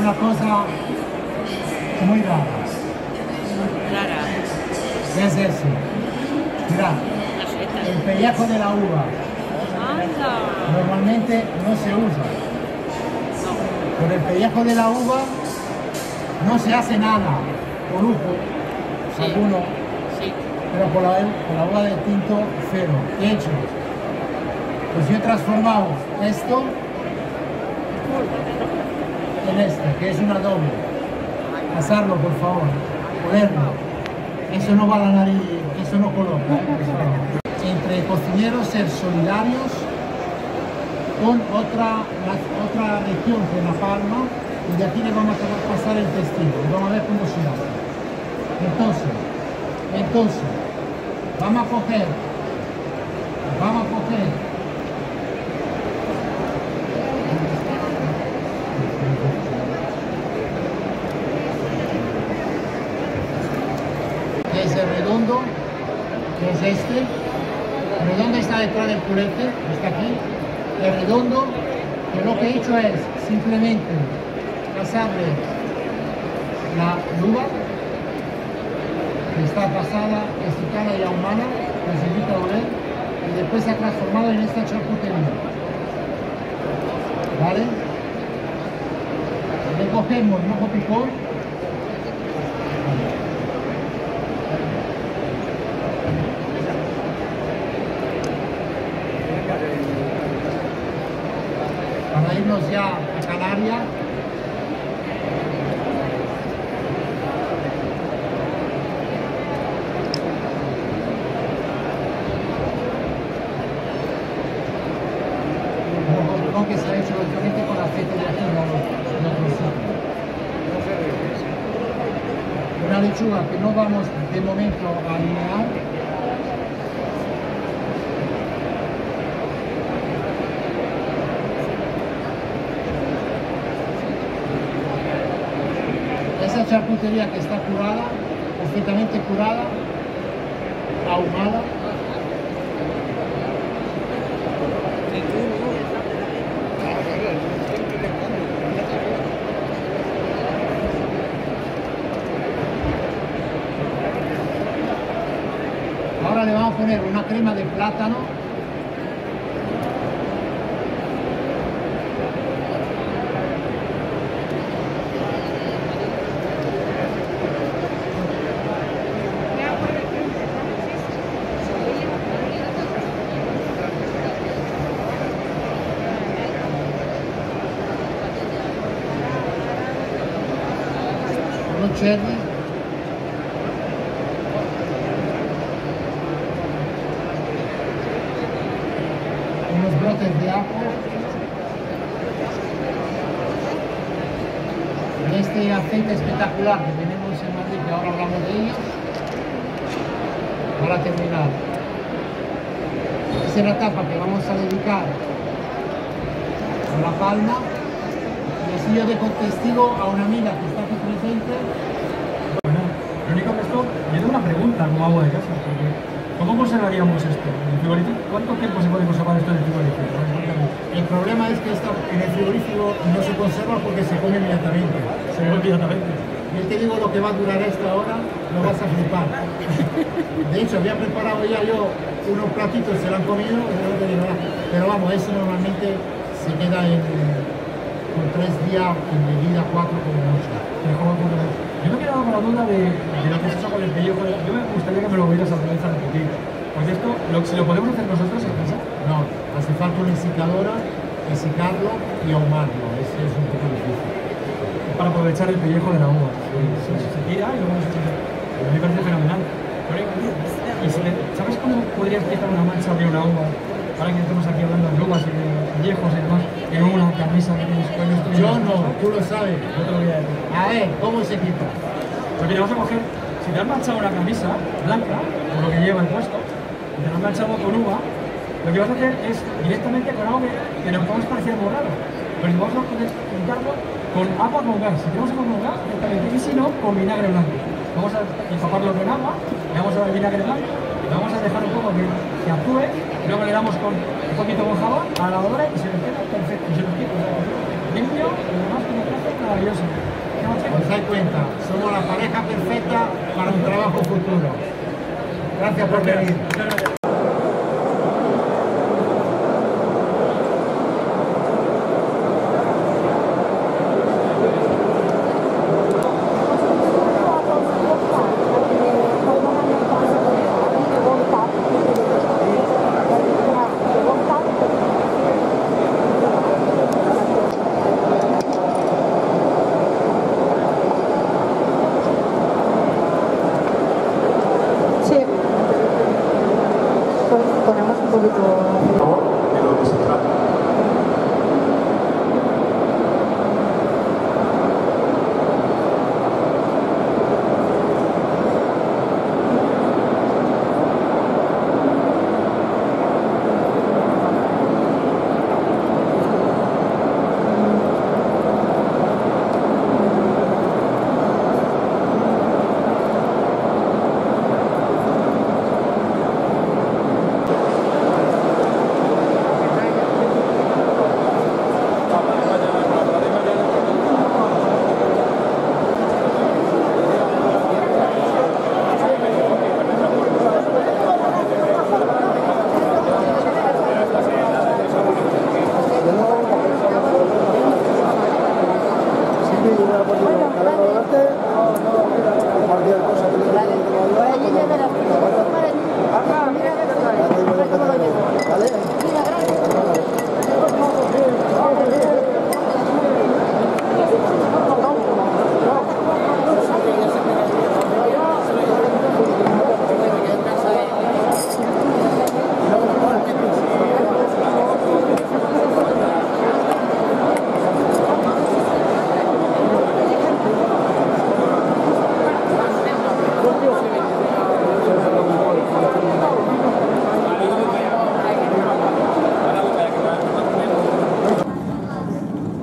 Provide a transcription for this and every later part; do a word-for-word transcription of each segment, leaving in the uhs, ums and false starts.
una cosa muy rara. Rara. Es eso. Mirá, el pellejo de la uva. Anda. Normalmente no se usa. No. Con el pellejo de la uva no se hace nada. Por lujo, sí. Alguno. Sí. Pero con la, con la uva de tinto, cero. De hecho, pues yo he transformado esto en esta, que es una doble. Pasarlo, por favor. Poderlo. Eso no va a la nariz, eso no coloca. ¿Eh? Entre cocineros ser solidarios con otra, la, otra región de La Palma, y de aquí le vamos a pasar el testigo. Vamos a ver cómo se hace. Entonces, entonces, vamos a coger, vamos a coger. Redondo, que es este, el redondo está detrás del culete, está aquí, el redondo, que lo que he hecho es simplemente pasarle la uva, que está pasada, esticada y ahumada, que se invita a oler, y después se ha transformado en esta charcutería, ¿vale? Le cogemos mojo picón, ya a Canarias, no, no, que se ha hecho lógicamente con aceite de aquí, no, no, no, una lechuga que no vamos de momento a alinear. Charcutería que está curada, perfectamente curada, ahumada. Ahora le vamos a poner una crema de plátano. Cherry, unos brotes de ajo, en este aceite espectacular que tenemos en Madrid, que ahora hablamos de ellos, para terminar. Esa es la tapa que vamos a dedicar a La Palma. Y así yo dejo testigo a una amiga que está aquí presente. Bueno, lo único que esto, yo tengo una pregunta como hago de casa, porque ¿cómo conservaríamos esto? ¿En el frigorífico? ¿Cuánto tiempo se puede conservar esto en el frigorífico? El problema es que esto en el frigorífico no se conserva porque se come inmediatamente. Se come inmediatamente. Yo te digo lo que va a durar esta hora, lo vas a flipar. De hecho, había preparado ya yo unos platitos, se lo han comido, pero vamos, eso normalmente se queda en... con tres días, en medida cuatro con mucho. Yo me quedaba con la duda de, de lo que has hecho con el pellejo. Yo me gustaría que me lo hubieras otra vez a repetir. Porque esto, lo, si lo podemos hacer nosotros en casa. No, hace falta una secadora, secarlo y ahumarlo. Eso es un poco difícil. Para aprovechar el pellejo de la uva. Sí, sí, sí. Se tira y lo vamos a echar. A mí me parece fenomenal. Y si le, ¿sabes cómo podrías quitar una mancha de una uva? Ahora que estamos aquí hablando de uvas y de pellejos y demás, en una camisa que tienes con esto. Yo no, tú lo sabes. Yo te lo voy a decir. A ver, ¿cómo se quita? Pues mira, vamos a coger, si te has manchado una camisa blanca, por lo que lleva el puesto, y te lo has manchado con uva, lo que vas a hacer es directamente con algo que, que nos podemos parecer muy raro. Pero si vamos a juntarlo con agua con gas. Si tenemos agua con gas, directamente, y si no, con vinagre blanco. Vamos a empaparlo con agua, le vamos a dar vinagre blanco, le vamos a dejar un poco que, que actúe, y luego le damos con un poquito de jabón a la lavadora y se nos queda perfecto. Y se nos queda limpio y además que nos queda maravilloso. Os dais cuenta, somos la pareja perfecta para un trabajo futuro. Gracias por venir.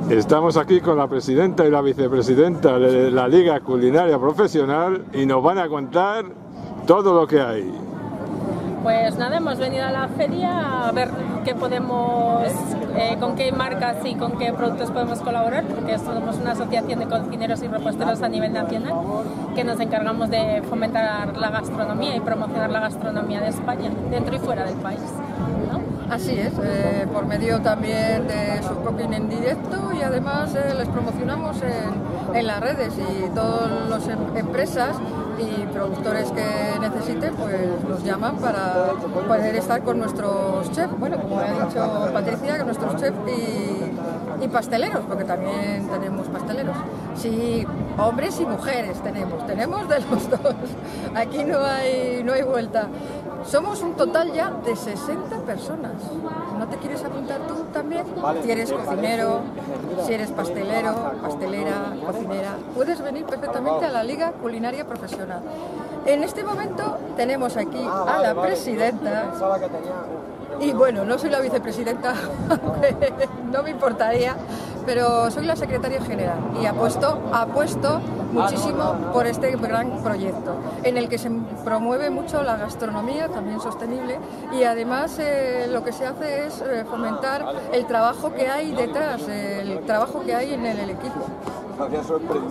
Estamos aquí con la presidenta y la vicepresidenta de la Liga Culinaria Profesional y nos van a contar todo lo que hay. Pues nada, hemos venido a la feria a ver qué podemos, eh, con qué marcas y con qué productos podemos colaborar, porque somos una asociación de cocineros y reposteros a nivel nacional que nos encargamos de fomentar la gastronomía y promocionar la gastronomía de España, dentro y fuera del país, ¿no? Así es, eh, por medio también de su cooking en directo, y además eh, les promocionamos en, en las redes, y todas las em empresas y productores que necesiten pues nos llaman para poder estar con nuestros chefs, bueno, como ha dicho Patricia, nuestros chefs y, y pasteleros, porque también tenemos pasteleros. Sí, hombres y mujeres tenemos, tenemos de los dos, aquí no hay, no hay vuelta. Somos un total ya de sesenta personas. ¿No te quieres apuntar tú también? Si eres cocinero, si eres pastelero, pastelera, cocinera, puedes venir perfectamente a la Liga Culinaria Profesional. En este momento tenemos aquí a la presidenta, y bueno, no soy la vicepresidenta, no me importaría, pero soy la secretaria general y apuesto, apuesto muchísimo por este gran proyecto en el que se promueve mucho la gastronomía, también sostenible, y además eh, lo que se hace es eh, fomentar el trabajo que hay detrás, el trabajo que hay en el, el equipo.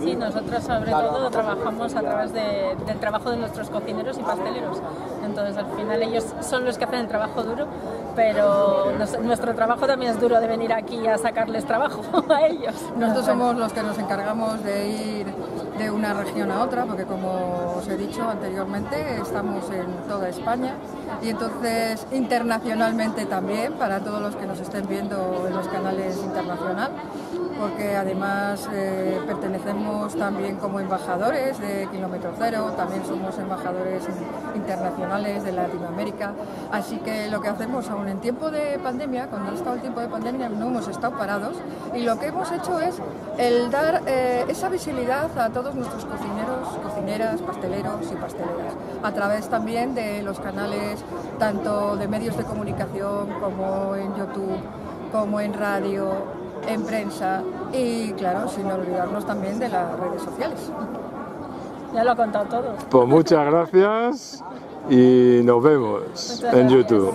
Sí, nosotros sobre todo trabajamos a través de, del trabajo de nuestros cocineros y pasteleros. Entonces al final ellos son los que hacen el trabajo duro, pero nos, nuestro trabajo también es duro, de venir aquí a sacarles trabajo a ellos. Nosotros somos los que nos encargamos de ir de una región a otra, porque como os he dicho anteriormente, estamos en toda España, y entonces internacionalmente también, para todos los que nos estén viendo en los canales internacional, porque además eh, pertenecemos también como embajadores de Kilómetro Cero, también somos embajadores internacionales de Latinoamérica, así que lo que hacemos aún en tiempo de pandemia, cuando ha estado el tiempo de pandemia no hemos estado parados, y lo que hemos hecho es el dar eh, esa visibilidad a todos nuestros cocineros, cocineras, pasteleros y pasteleras, a través también de los canales tanto de medios de comunicación como en YouTube, como en radio, en prensa, y claro, sin olvidarnos también de las redes sociales. Ya lo ha contado todo. Pues muchas gracias y nos vemos muchas en gracias. YouTube.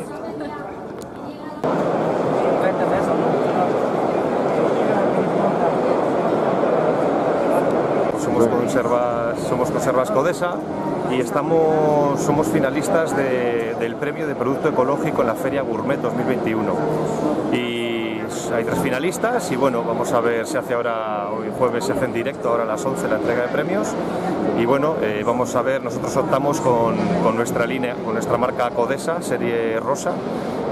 somos conservas, somos conservas Codesa y estamos, somos finalistas de, del premio de producto ecológico en la Feria Gourmet dos mil veintiuno. Y hay tres finalistas y bueno, vamos a ver, se hace ahora, hoy jueves se hace en directo, ahora a las once la entrega de premios. Y bueno, eh, vamos a ver, nosotros optamos con, con nuestra línea, con nuestra marca Codesa, Serie Rosa,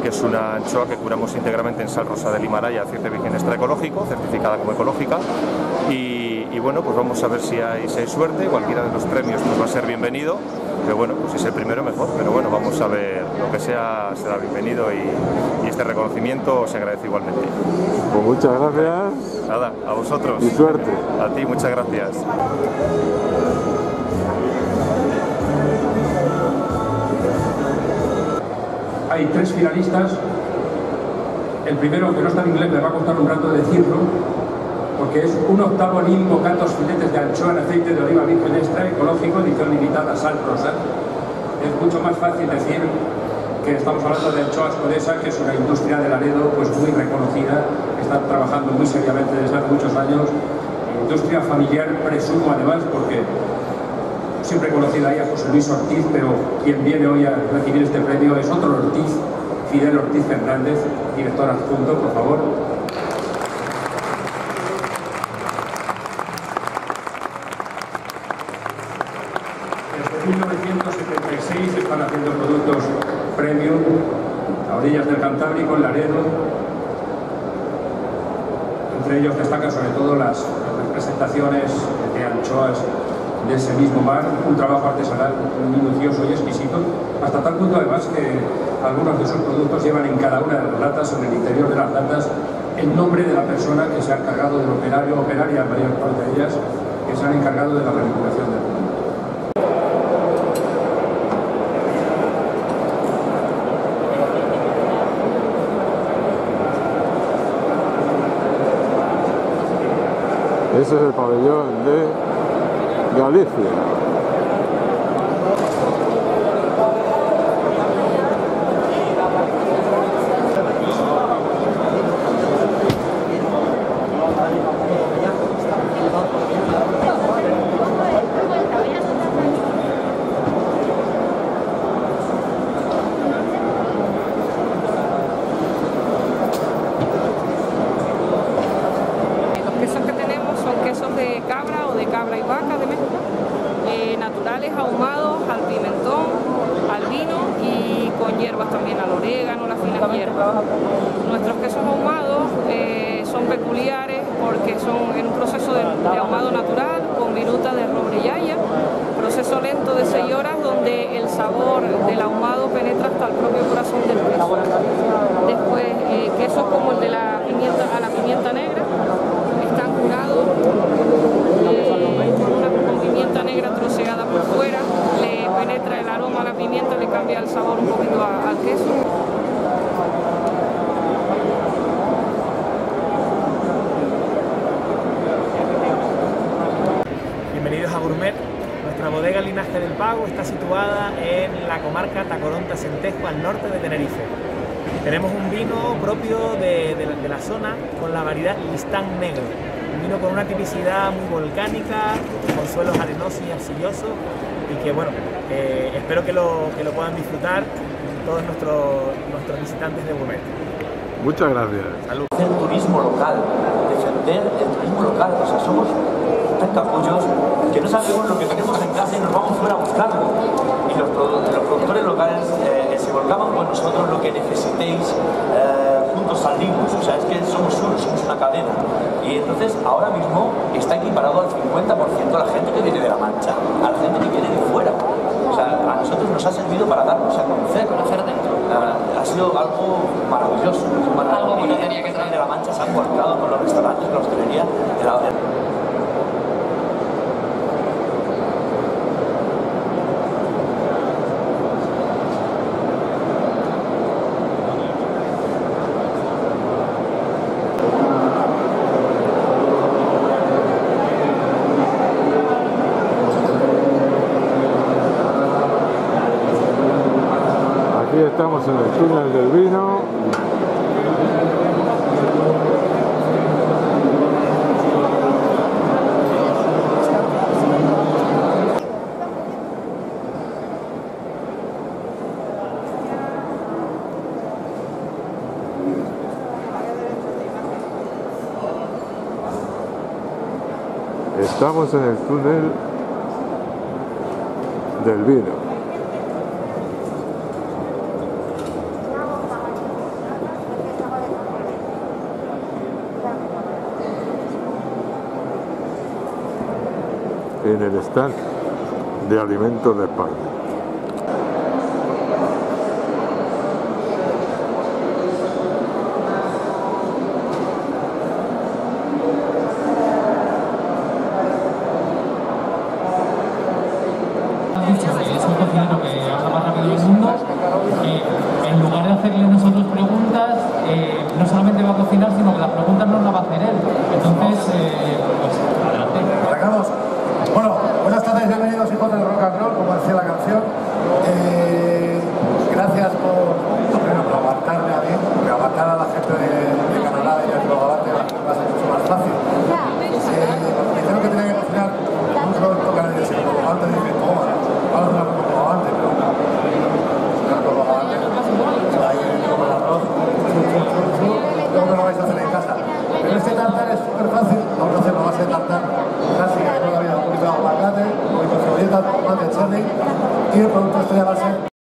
que es una anchoa que curamos íntegramente en Sal Rosa de Limaraya, aceite virgen extra ecológico, certificada como ecológica. Y, y bueno, pues vamos a ver si hay, si hay suerte, cualquiera de los premios pues va a ser bienvenido, pero bueno, pues si es el primero mejor, pero bueno, vamos a ver, lo que sea será bienvenido y, y este reconocimiento se agradece igualmente. Pues muchas gracias. Nada, a vosotros. Y suerte. A ti, muchas gracias. Hay tres finalistas. El primero, aunque no está en inglés, me va a costar un rato decirlo, porque es un octavo nimbo cantos filetes de anchoa en aceite de oliva virgen extra ecológico, edición limitada Sal Rosa. Es mucho más fácil decir que estamos hablando de anchoas Codesa, que es una industria de Laredo pues muy reconocida, que está trabajando muy seriamente desde hace muchos años. Industria familiar, presumo además, porque siempre conocida ahí a José Luis Ortiz, pero quien viene hoy a recibir este premio es otro Ortiz, Fidel Ortiz Fernández, director adjunto, por favor. Desde mil novecientos setenta y seis están haciendo productos premium a orillas del Cantábrico, en Laredo. Entre ellos destacan sobre todo las representaciones de anchoas de ese mismo mar, un trabajo artesanal minucioso y exquisito, hasta tal punto además que algunos de sus productos llevan en cada una de las latas, en el interior de las latas, el nombre de la persona que se ha encargado del operario o operaria, la mayor parte de ellas, que se han encargado de la manipulación del producto. Ese es el pabellón de Galicia. Los quesos que tenemos son quesos de cabra o de cabra y vaca de México. Eh, naturales, ahumados, al pimentón, al vino y con hierbas también, al orégano, las finas hierbas. Nuestros quesos ahumados eh, son peculiares porque son en un proceso de, de ahumado natural con viruta de roble y haya, proceso lento de seis horas donde el sabor del ahumado penetra hasta el propio corazón del queso. Después, eh, quesos como el de la pimienta, a la pimienta negra, están curados eh, con una pimienta negra troceada por fuera, le penetra el aroma a la pimienta, le cambia el sabor un poquito a, al queso. Bienvenidos a Gourmet. Nuestra bodega Linaje del Pago está situada en la comarca Tacoronta-Sentejo, al norte de Tenerife. Tenemos un vino propio de, de, de la zona con la variedad Listán Negro. Un vino con una tipicidad muy volcánica, con suelos arenosos y arcillosos, y que bueno, eh, espero que lo, que lo puedan disfrutar todos nuestros, nuestros visitantes de Gourmet. Muchas gracias. Salud. El turismo local, defender el turismo local, o sea, somos tan capullos que no sabemos lo que tenemos en casa y nos vamos fuera a buscarlo. Y los, produ los productores locales eh, se volcaban con nosotros, lo que necesitéis, eh, juntos salimos, o sea, es que somos uno, somos una cadena. Y entonces ahora mismo está equiparado al cincuenta por ciento a la gente que viene de La Mancha, a la gente que viene de fuera. O sea, a nosotros nos ha servido para darnos a conocer, conocer dentro. Ha sido algo maravilloso. Algo que no tenía que traer de La Mancha, se han volcado con los restaurantes, con la hostelería de la hora. Estamos en el túnel del vino. Estamos en el túnel del vino. En el stand de alimentos de España.